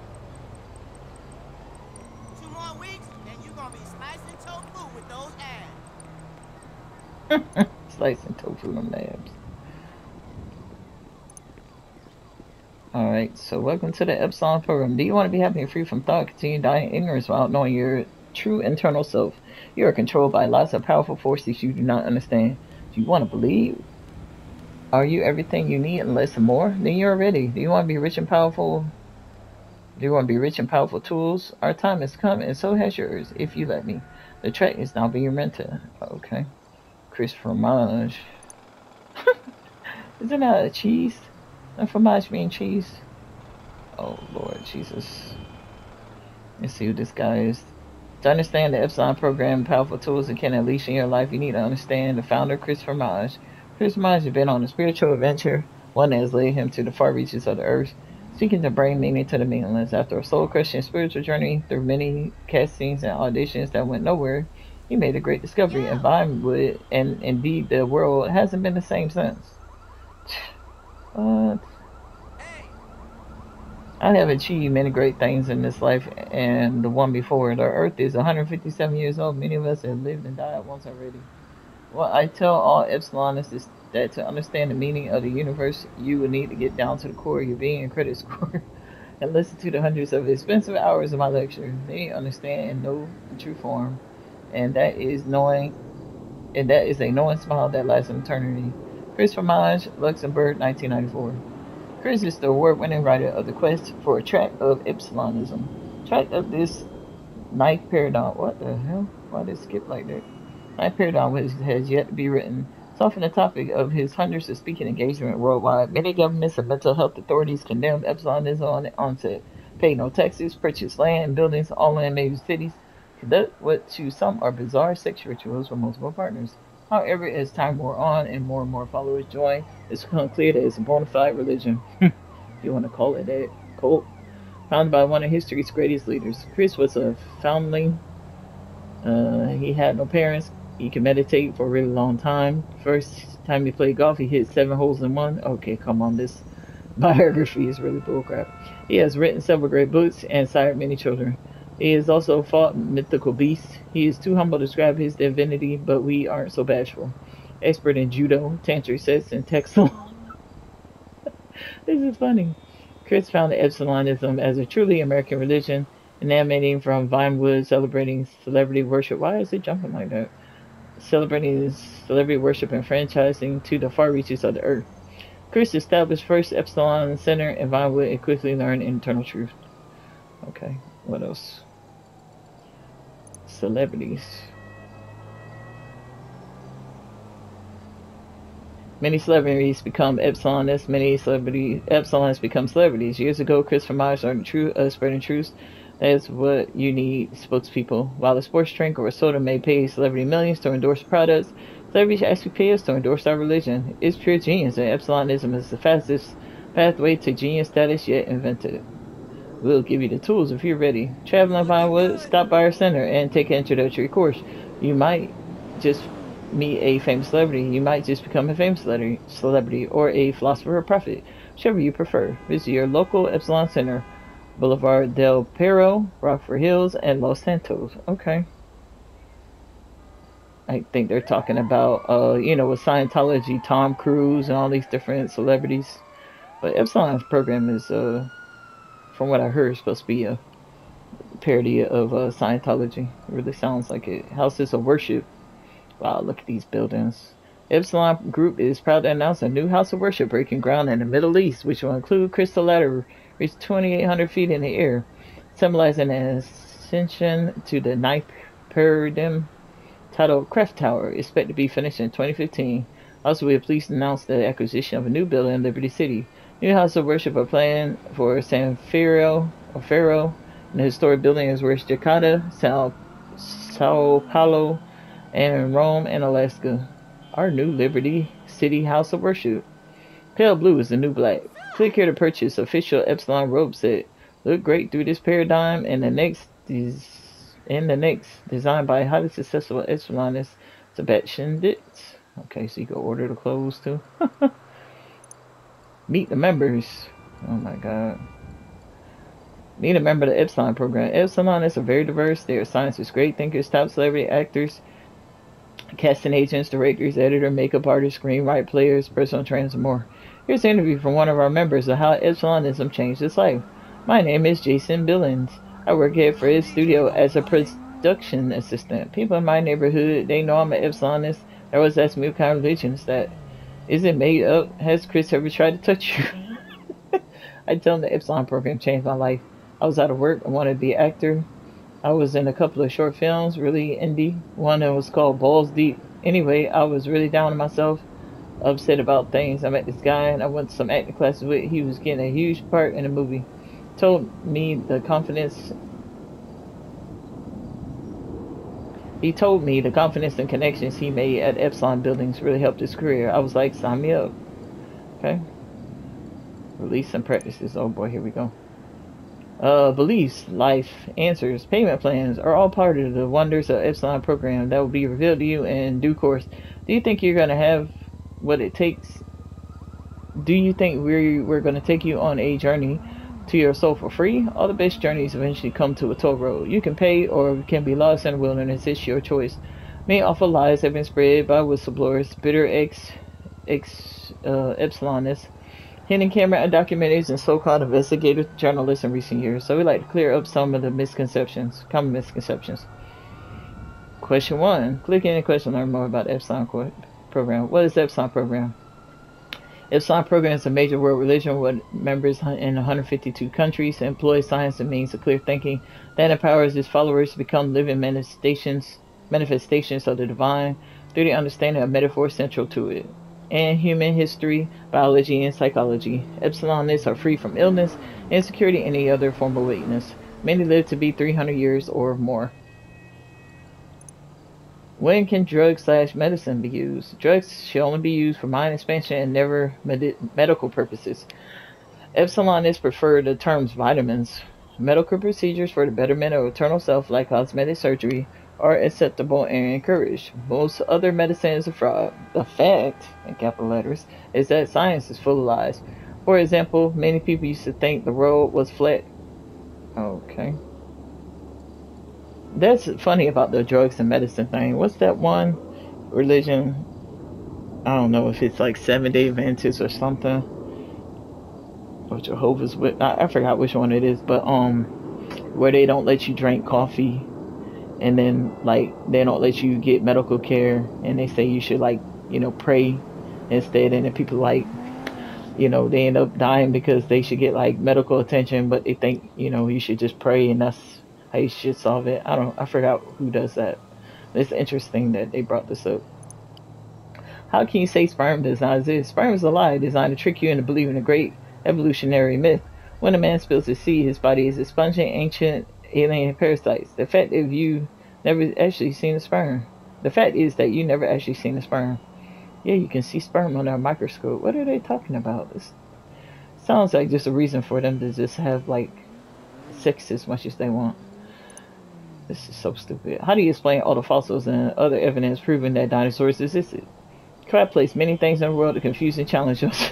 Two more weeks and you're gonna be slicing tofu with those abs. Slicing tofu with my abs. Alright, so welcome to the Epsilon Program. Do you want to be happy and free from thought? Continue dying ignorance without knowing your true internal self. You are controlled by lots of powerful forces you do not understand. Do you want to believe? Are you everything you need and less and more? Then you're ready. Do you want to be rich and powerful? Do you want to be rich and powerful tools? Our time has come and so has yours, if you let me. The track is now being rented. Okay. Chris Formage. Isn't that a cheese? And fromage being cheese. Oh Lord Jesus. Let's see who this guy is. To understand the Epsilon Program, powerful tools that can unleash in your life, you need to understand the founder, Chris Formage. Chris Formage has been on a spiritual adventure, one that has led him to the far reaches of the earth, seeking to bring meaning to the meaningless. After a soul-crushing spiritual journey through many castings and auditions that went nowhere, he made a great discovery yeah. in Vinewood, and indeed the world hasn't been the same since. Uh, I have achieved many great things in this life and the one before. The earth is one hundred fifty-seven years old. Many of us have lived and died once already. What I tell all Epsilon is that to understand the meaning of the universe, you will need to get down to the core of your being and credit score and listen to the hundreds of expensive hours of my lecture. They understand and know the true form, and that is knowing, and that is a knowing smile that lasts in eternity. Chris Formage, Luxembourg, nineteen ninety-four. Chris is the award-winning writer of The Quest for a Track of Epsilonism. Track of this ninth paradigm. What the hell? Why did it skip like that? Ninth paradigm, which has yet to be written. It's often the topic of his hundreds of speaking engagements worldwide. Many governments and mental health authorities condemned Epsilonism on the onset. Pay no taxes, purchase land and buildings, all in major cities. Conduct what to some are bizarre sex rituals with multiple partners. However, as time wore on and more and more followers joined, it's become clear that it's a bona fide religion, if you want to call it that, cult, founded by one of history's greatest leaders. Chris was a foundling. Uh, he had no parents. He could meditate for a really long time. First time he played golf, he hit seven holes in one. Okay, come on, this biography is really bullcrap. He has written several great books and sired many children. He has also fought mythical beasts. He is too humble to describe his divinity, but we aren't so bashful. Expert in judo, tantric sets, and textile. This is funny. Chris founded Epsilonism as a truly American religion, emanating from Vinewood, celebrating celebrity worship. Why is it jumping like that? Celebrating celebrity worship and franchising to the far reaches of the earth. Chris established first Epsilon Center in Vinewood and quickly learned internal truth. Okay, what else? Celebrities. Many celebrities become Epsilonists. Many celebrity Epsilonists become celebrities. Years ago, Chris Formage learned the truth, uh, spreading truth. That's what you need, spokespeople. While a sports drink or a soda may pay celebrity millions to endorse products, celebrities actually pay us to endorse our religion. It's pure genius, and Epsilonism is the fastest pathway to genius status yet invented. We'll give you the tools if you're ready. Traveling Vinewood, stop by our center and take an introductory course. You might just meet a famous celebrity. You might just become a famous celebrity or a philosopher or prophet, whichever you prefer. Visit your local Epsilon Center, Boulevard del Perro, Rockford Hills, and Los Santos. Okay. I think they're talking about, uh, you know, with Scientology, Tom Cruise, and all these different celebrities. But Epsilon's program is, uh, from what I heard, it's supposed to be a parody of uh, Scientology. It really sounds like it. Houses of worship. Wow, look at these buildings. Epsilon Group is proud to announce a new house of worship breaking ground in the Middle East, which will include crystal ladder reached twenty-eight hundred feet in the air, symbolizing an ascension to the ninth paradigm, titled Kraft Tower, expected to be finished in twenty fifteen. Also, we are pleased to announce the acquisition of a new building in Liberty City. New house of worship are planned for San Fiero, or Faro, and the historic building is worth Jakarta, Sao, Sao Paulo, and Rome, and Alaska. Our new Liberty City house of worship. Pale blue is the new black. Click here to purchase official Epsilon robe set. Look great through this paradigm and the next is in the next designed by highly successful Epsilonist Sebastian Deets. Okay, so you can order the clothes too. Meet the members. Oh my god. Meet a member of the Epsilon program. Epsilonists are very diverse. They are scientists, great thinkers, top celebrity actors, casting agents, directors, editor, makeup artists, screenwriter, players, personal trainers, and more. Here's an interview from one of our members of how Epsilonism changed his life. My name is Jason Billings. I work here for his studio as a production assistant. People in my neighborhood, they know I'm an Epsilonist. They always ask me what kind of religion is that. Is it made up? Has Chris ever tried to touch you? I tell them the Epsilon program changed my life. I was out of work. I wanted to be an actor. I was in a couple of short films, really indie. One that was called Balls Deep. Anyway, I was really down on myself, upset about things. I met this guy and I went to some acting classes with. He was getting a huge part in a movie. Told me the confidence. He told me the confidence and connections he made at Epsilon buildings really helped his career. I was like, sign me up. Okay. Release and practices. Oh boy, here we go. Uh, beliefs, life, answers, payment plans are all part of the wonders of Epsilon program that will be revealed to you in due course. Do you think you're going to have what it takes? Do you think we're, we're going to take you on a journey to your soul for free? All the best journeys eventually come to a toll road. You can pay or can be lost in the wilderness. It's your choice. Many awful lies have been spread by whistleblowers, bitter ex, ex uh, Epsilonists, hidden camera documentaries, and so-called investigative journalists in recent years. So we like to clear up some of the misconceptions, common misconceptions. Question one. Click any question to learn more about Epsilon program. What is Epsilon program? Epsilon program is a major world religion with members in one hundred fifty-two countries, employs science and means of clear thinking that empowers its followers to become living manifestations, manifestations of the divine through the understanding of metaphors central to it. And human history, biology, and psychology. Epsilonists are free from illness, insecurity, and any other form of weakness. Many live to be three hundred years or more. When can drugs slash medicine be used? Drugs should only be used for mind expansion and never med medical purposes. Epsilonists prefer the terms vitamins. Medical procedures for the betterment of eternal self, like cosmetic surgery, are acceptable and encouraged. Most other medicine is a fraud. The fact, in capital letters, is that science is full of lies. For example, many people used to think the world was flat. Okay. That's funny about the drugs and medicine thing. What's that one religion? I don't know if it's like Seventh-day Adventists or something. Or Jehovah's Witness. I, I forgot which one it is. But, um, where they don't let you drink coffee. And then, like, they don't let you get medical care, and they say you should, like, you know, pray instead. And then people, like, you know, they end up dying because they should get, like, medical attention, but they think, you know, you should just pray, and that's how you should solve it. I don't, I forgot who does that. It's interesting that they brought this up. How can you say sperm does not exist? Sperm is a lie designed to trick you into believing a great evolutionary myth. When a man spills his seed, his body is expunging ancient alien parasites. The fact that you never actually seen a sperm. The fact is that you never actually seen a sperm. Yeah, you can see sperm under a microscope. What are they talking about? This sounds like just a reason for them to just have, like, sex as much as they want. This is so stupid. How do you explain all the fossils and other evidence proving that dinosaurs existed? Crap placed many things in the world to confuse and challenge us.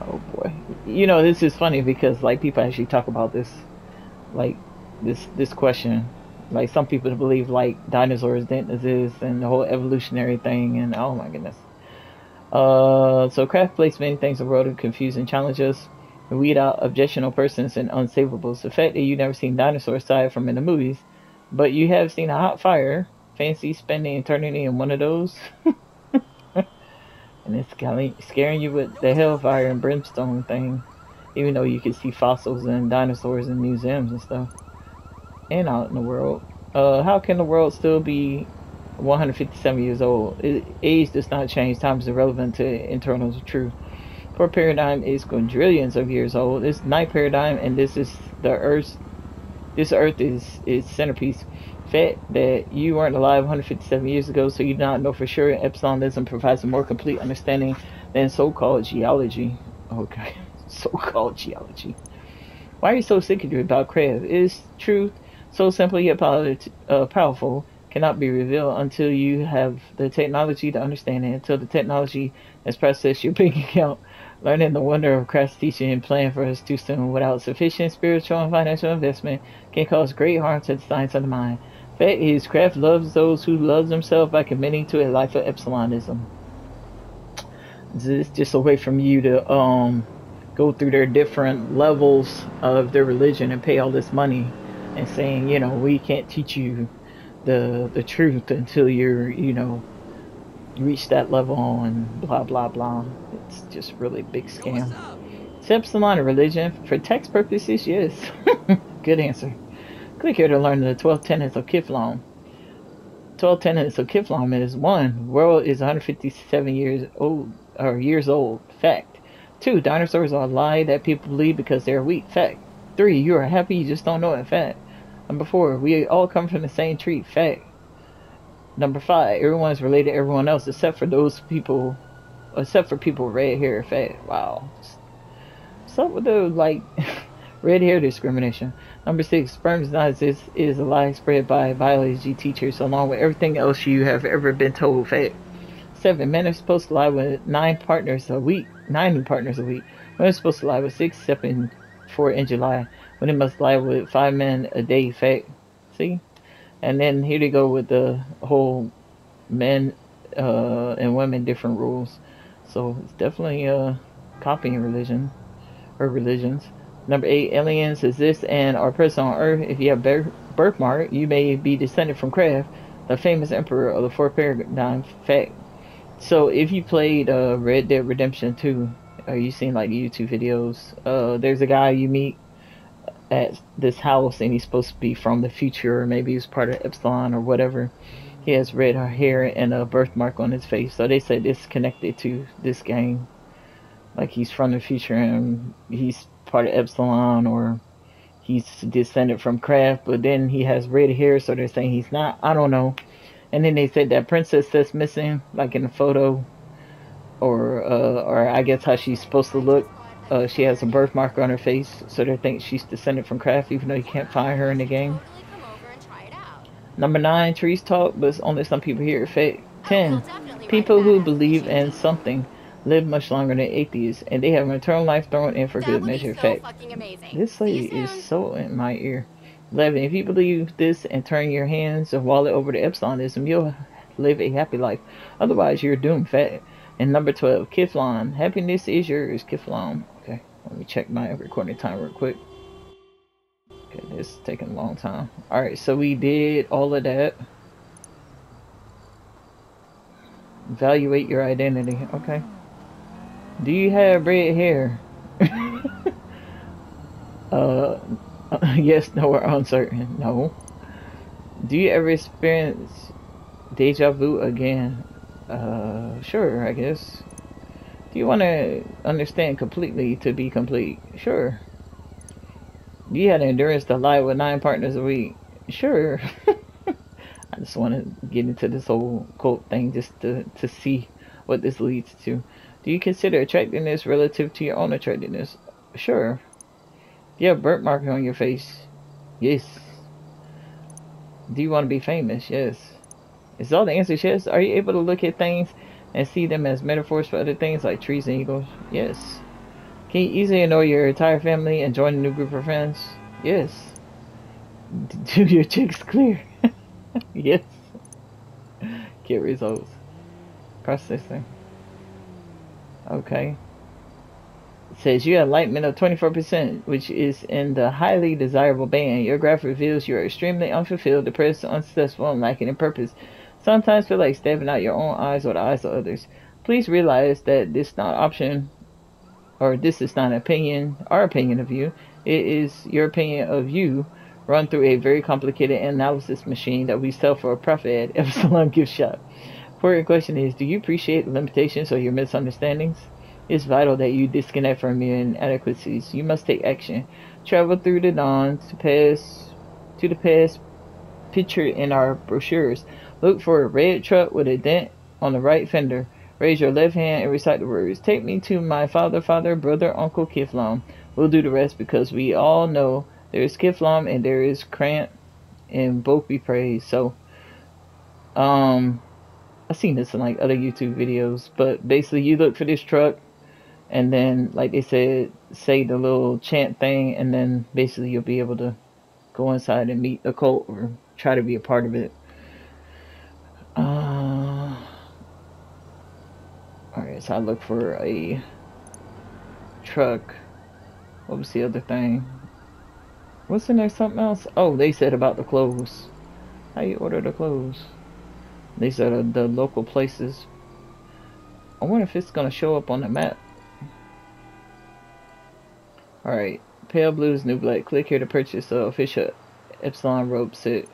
Oh boy. You know, this is funny because, like, people actually talk about this. Like this this question, like, some people believe, like, dinosaurs didn't exist and the whole evolutionary thing, and oh my goodness. Uh so Kraft placed many things in the world to confuse and challenge us. weed out objectionable persons and unsavables. The fact that you've never seen dinosaurs aside from in the movies, but you have seen a hot fire, fancy spending eternity in one of those. And it's kind of scaring you with the hellfire and brimstone thing, even though you can see fossils and dinosaurs in museums and stuff and out in the world. Uh, how can the world still be one hundred fifty-seven years old? It, age does not change. Time is irrelevant to internal truth. Our paradigm is quadrillions of years old. It's night paradigm, and this is the earth. This earth is its centerpiece. Fact that you weren't alive one hundred fifty-seven years ago, so you do not know for sure. Epsilonism provides a more complete understanding than so-called geology. Okay, so-called geology. Why are you so secretive about Kraft? Is truth so simple yet power, uh, powerful? Cannot be revealed until you have the technology to understand it. Until the technology has processed your bank account, learning the wonder of Christ's teaching and plan for us too soon without sufficient spiritual and financial investment can cause great harm to the science of the mind. Fact is, Kraft loves those who love themselves by committing to a life of Epsilonism. This is just a way from you to um go through their different levels of their religion and pay all this money and saying, you know, we can't teach you the the truth until you're, you know, reach that level and blah blah blah. It's just really big scam. Is Epsilon a religion? For tax purposes, yes. Good answer. Click here to learn the twelve tenets of Kifflom. twelve tenets of Kifflom is one, world is one hundred fifty-seven years old or years old. Fact. Two, dinosaurs are a lie that people believe because they're weak. Fact. Three, you are happy, you just don't know it. Fact. Number four, we all come from the same tree. Fact. Number five, everyone's related to everyone else except for those people, except for people red hair. Fact. Wow. What's up with the, like, red hair discrimination? Number six, sperm does not exist is a lie spread by biology teachers along with everything else you have ever been told. Fact. Seven, men are supposed to lie with nine partners a week. Nine new partners a week. Women are supposed to lie with six, except in, four in July. Women must lie with five men a day. Fact. See? And then here they go with the whole men uh, and women different rules. So it's definitely uh, copying religion or religions. Number eight, aliens exist and are present on Earth. If you have a birthmark, you may be descended from Kraft, the famous emperor of the four paradigm. Fact. So if you played uh, Red Dead Redemption two, or you've seen like YouTube videos, uh, there's a guy you meet at this house and he's supposed to be from the future, or maybe he's part of Epsilon or whatever. He has red hair and a birthmark on his face, so they said it's connected to this game, like he's from the future and he's part of Epsilon, or he's descended from Kraft, but then he has red hair, so they're saying he's not. I don't know. And then they said that princess that's missing, like in the photo, or uh, or I guess how she's supposed to look, Uh, she has a birthmark on her face, so they think she's descended from Kraft, even though you can't find her in the game. Number nine, trees talk, but only some people hear it. Fact. Ten, people who believe in something live much longer than atheists, and they have an eternal life thrown in for good measure. Fact. This lady is so in my ear. Eleven, if you believe this and turn your hands and wallet over to Epsilonism, you'll live a happy life. Otherwise, you're doomed. Fact. And number twelve, Kifflom. Happiness is yours, Kifflom. Okay, let me check my recording time real quick. Okay, this is taking a long time. Alright, so we did all of that. Evaluate your identity. Okay. Do you have red hair? uh, yes, no, we're uncertain. No. Do you ever experience deja vu again? Uh, sure, I guess. Do you want to understand completely to be complete? Sure. You had endurance to lie with nine partners a week? Sure. I just want to get into this whole cult thing just to, to see what this leads to. Do you consider attractiveness relative to your own attractiveness? Sure. Do you have birthmark on your face? Yes. Do you want to be famous? Yes. Is all the answers yes? Are you able to look at things and see them as metaphors for other things like trees and eagles? Yes. Can you easily annoy your entire family and join a new group of friends? Yes. Do your chicks clear? Yes. Get results. Processing. Okay. says your enlightenment of twenty-four percent, which is in the highly desirable band. Your graph reveals you are extremely unfulfilled, depressed, unsuccessful, and lacking in purpose. Sometimes feel like stabbing out your own eyes or the eyes of others. Please realize that this not option, or this is not an opinion, our opinion of you. It is your opinion of you run through a very complicated analysis machine that we sell for a profit at Epsilon Gift Shop. For your question is, do you appreciate the limitations or your misunderstandings? It's vital that you disconnect from your inadequacies. You must take action. Travel through the dawn to pass to the past pictured in our brochures. Look for a red truck with a dent on the right fender. Raise your left hand and recite the words. Take me to my father, father, brother, uncle, Kifflom. We'll do the rest because we all know there is Kifflom and there is Cramp, and both be praised. So, um, I've seen this in like other YouTube videos, but basically you look for this truck. And then, like they said, say the little chant thing, and then basically you'll be able to go inside and meet a cult or try to be a part of it. Uh, Alright, so I look for a truck. What was the other thing? Wasn't there something else? Oh, they said about the clothes. How you order the clothes? These are the, the local places. I wonder if it's going to show up on the map. Alright, pale blues, new black. Click here to purchase the official Epsilon robe set.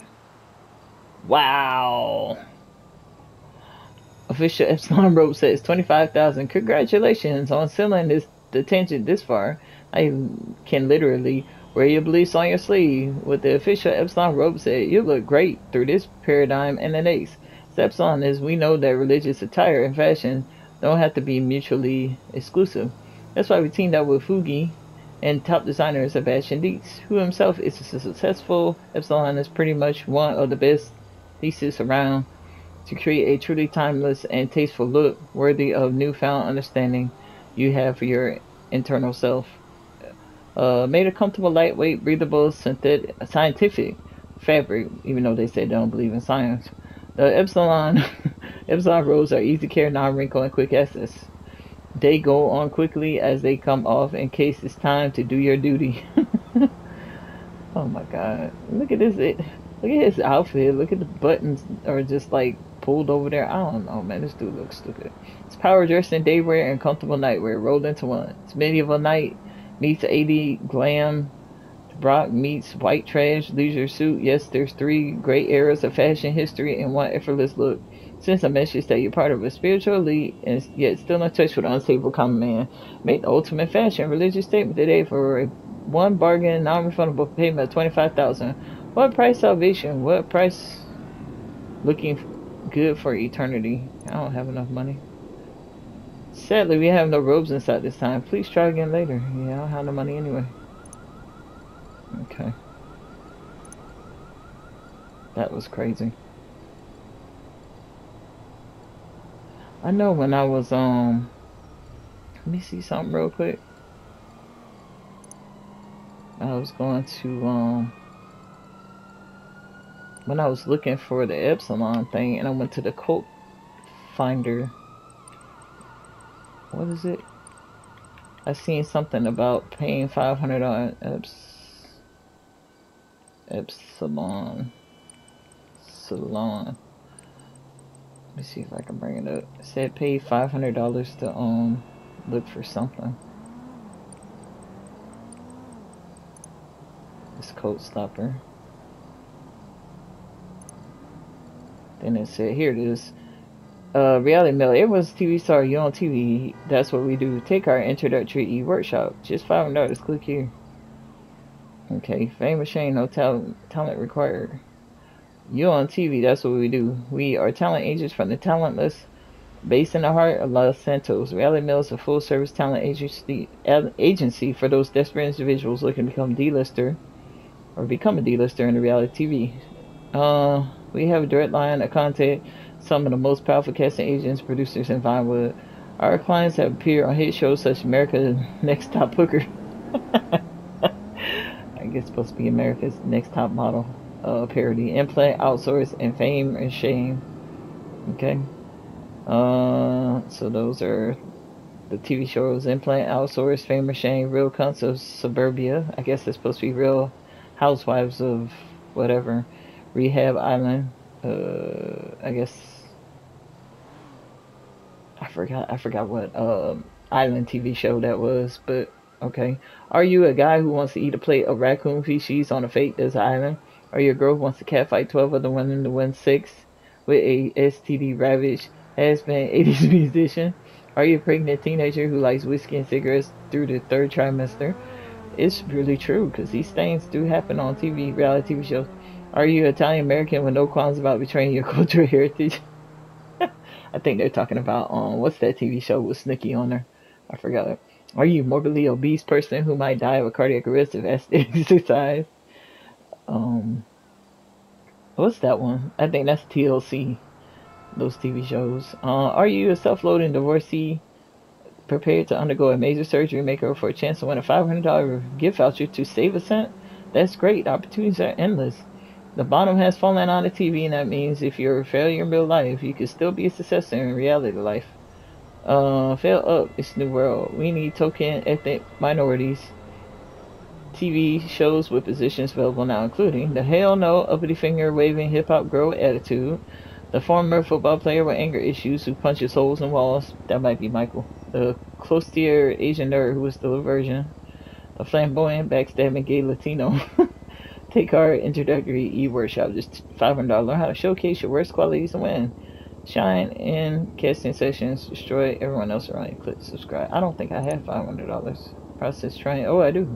Wow! Official Epsilon robe set is twenty-five thousand. Congratulations on selling this detention this far. I can literally wear your beliefs on your sleeve. With the official Epsilon robe set, you look great through this paradigm and the next. Epsilon is, we know that religious attire and fashion don't have to be mutually exclusive. That's why we teamed up with Fugi and top designer Sebastian Deets, who himself is a successful Epsilon, is pretty much one of the best pieces around to create a truly timeless and tasteful look worthy of newfound understanding you have for your internal self. Uh, made a comfortable, lightweight, breathable, synthetic, scientific fabric, even though they say they don't believe in science. The Epsilon, Epsilon robes are easy to carry, non-wrinkle, and quick access. They go on quickly as they come off in case it's time to do your duty. Oh my god. Look at this. It, look at his outfit. Look at the buttons are just like pulled over there. I don't know, man. This dude looks stupid. It's power dressed in day wear and comfortable nightwear rolled into one. It's medieval night meets eighty glam. Brock meets white trash leisure suit. Yes, there's three great eras of fashion history in one effortless look. Since a message that you're part of a spiritual elite and yet still in touch with an unstable common man, make the ultimate fashion religious statement today for a one bargain non-refundable payment of twenty-five thousand dollars. What price salvation? What price looking good for eternity? I don't have enough money. Sadly, we have no robes inside this time. Please try again later. Yeah, I don't have no money anyway. Okay. That was crazy. I know when I was, um, let me see something real quick. I was going to, um, when I was looking for the Epsilon thing and I went to the cult finder. What is it? I seen something about paying five hundred dollars on Eps, Epsilon, Salon. Let me see if I can bring it up. It said pay five hundred dollars to um look for something. This code stopper. Then it said, here it is. Uh, Reality Mill. Everyone's a T V star. You're on T V. That's what we do. Take our introductory e-workshop. Just five hundred dollars. Click here. Okay. Fame and Shame. No talent, talent required. You on T V, that's what we do. We are talent agents from the talentless, based in the heart of Los Santos. Reality Mill is a full-service talent agency, agency for those desperate individuals looking to become D-lister or become a D-lister in the reality T V. Uh, we have a direct line of contact. Some of the most powerful casting agents, producers in Vinewood. Our clients have appeared on hit shows such as America's Next Top Hooker. I guess it's supposed to be America's Next Top Model. Uh, parody, Implant Outsource, and Fame and Shame. Okay, uh, so those are the T V shows Implant Outsource, Fame and Shame, Real Cunts of Suburbia. I guess it's supposed to be Real Housewives of whatever. Rehab Island. Uh, I guess I forgot. I forgot what um, island T V show that was, but okay. Are you a guy who wants to eat a plate of raccoon feces on a fake desert island? Or your girl wants to catfight twelve other women to win six with a S T D ravaged husband, eighties musician? Are you a pregnant teenager who likes whiskey and cigarettes through the third trimester? It's really true, because these things do happen on T V, reality T V shows. Are you Italian American with no qualms about betraying your cultural heritage? I think they're talking about um, what's that T V show with Snooki on there? I forgot it. Are you a morbidly obese person who might die of a cardiac arrest if exercise? Um, what's that one? I think that's T L C. Those T V shows. Uh, are you a self-loading divorcee prepared to undergo a major surgery makeover for a chance to win a five hundred dollar gift voucher to save a cent? That's great. Opportunities are endless. The bottom has fallen on the T V, and that means if you're a failure in real life, you can still be a success in reality life. Uh, fail up. It's new world. We need token ethnic minorities. T V shows with positions available now, including the hell no, uppity finger waving hip-hop girl attitude. The former football player with anger issues who punches holes in walls. That might be Michael. The close-tier Asian nerd who is still a virgin. The flamboyant, backstabbing gay Latino. Take our introductory e-workshop. Just five hundred dollars. Learn how to showcase your worst qualities and win. Shine in casting sessions. Destroy everyone else around you. Click subscribe. I don't think I have five hundred dollars. Process trying. Oh, I do.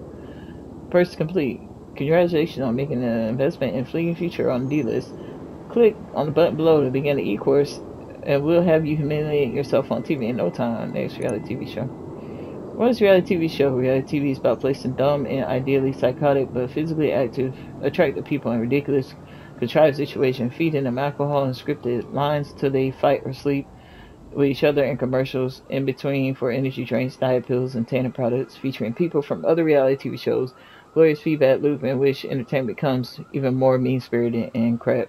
Purse complete. Congratulations on making an investment in Fleeing Future on D-List. Click on the button below to begin the e-course, and we'll have you humiliate yourself on T V in no time. Next reality T V show. What is reality T V show? Reality T V is about placing dumb and ideally psychotic but physically active, attractive people in ridiculous, contrived situations, feeding them alcohol and scripted lines till they fight or sleep with each other in commercials in between for energy drinks, diet pills, and tanning products, featuring people from other reality T V shows. Glorious feedback loop in which entertainment becomes even more mean-spirited and crap.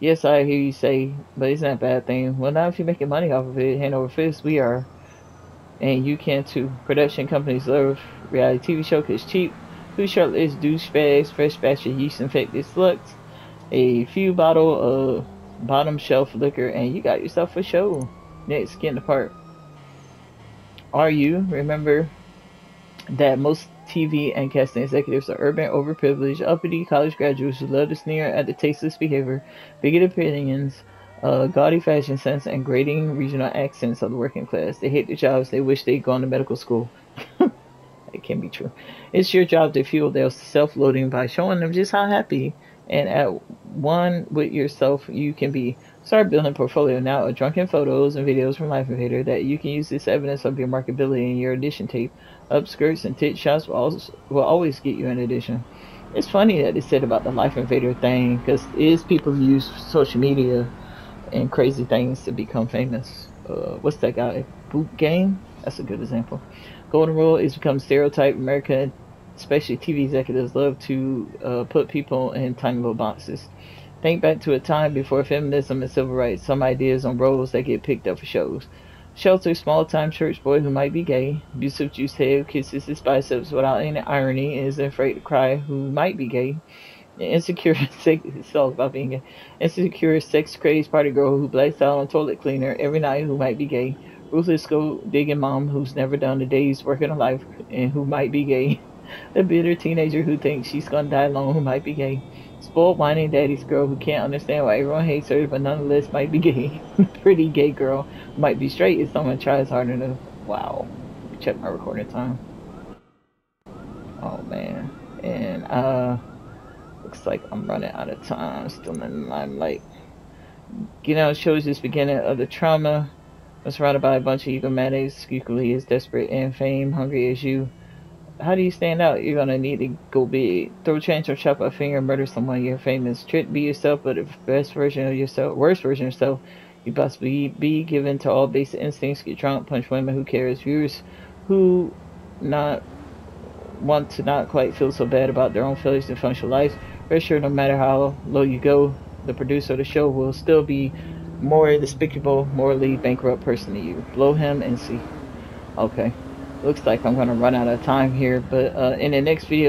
Yes, I hear you say, but it's not a bad thing. Well, now if you're making money off of it, hand over fist, we are. And you can too. Production companies love reality T V show because it's cheap. Two shirtless douchebags, fresh batch of yeast-infected sluts, a few bottle of bottom shelf liquor, and you got yourself a show. Next, getting apart. Are you? Remember that most T V and casting executives are urban, overprivileged, uppity college graduates who love to sneer at the tasteless behavior, bigoted opinions, uh, gaudy fashion sense, and grating regional accents of the working class. They hate their jobs. They wish they'd gone to medical school. It can be true. It's your job to fuel their self-loathing by showing them just how happy and at one with yourself you can be. Start building a portfolio now of drunken photos and videos from Life Invader that you can use as evidence of your marketability in your audition tape. Upskirts and tit shots will, also, will always get you an audition. It's funny that it said about the Life Invader thing, because it is people who use social media and crazy things to become famous. Uh, what's that guy? Boot Game? That's a good example. Golden Rule is become stereotype. American, especially T V executives, love to uh, put people in tiny little boxes. Think back to a time before feminism and civil rights. Some ideas on roles that get picked up for shows. Shelter, small-time church boy who might be gay. Abusive juice head kisses his biceps without any irony and is afraid to cry, who might be gay. Insecure sex, it's all about being gay. Insecure sex-crazed party girl who blacks out on toilet cleaner every night, who might be gay. Ruthless gold-digging mom who's never done a day's work in her life and who might be gay. The bitter teenager who thinks she's gonna die alone, who might be gay. Spoiled whining daddy's girl who can't understand why everyone hates her but nonetheless might be gay. Pretty gay girl who might be straight if someone tries hard enough. Wow. Check my recording time. Oh man. And uh looks like I'm running out of time. Still in the limelight. You know, it shows this beginning of the trauma. I'm surrounded by a bunch of egomatics, equally as desperate and fame hungry as you. How do you stand out? You're gonna need to go big. Throw tantrums, chop a finger, murder someone. You're famous. Try to be yourself, but the best version of yourself, worst version of yourself, you possibly be. Given to all basic instincts. Get drunk, punch women. Who cares? Viewers who not want to not quite feel so bad about their own failures and functional lives. Rest sure, no matter how low you go, the producer of the show will still be more despicable, morally bankrupt person than you. Blow him and see. Okay, looks like I'm gonna run out of time here, but uh, in the next video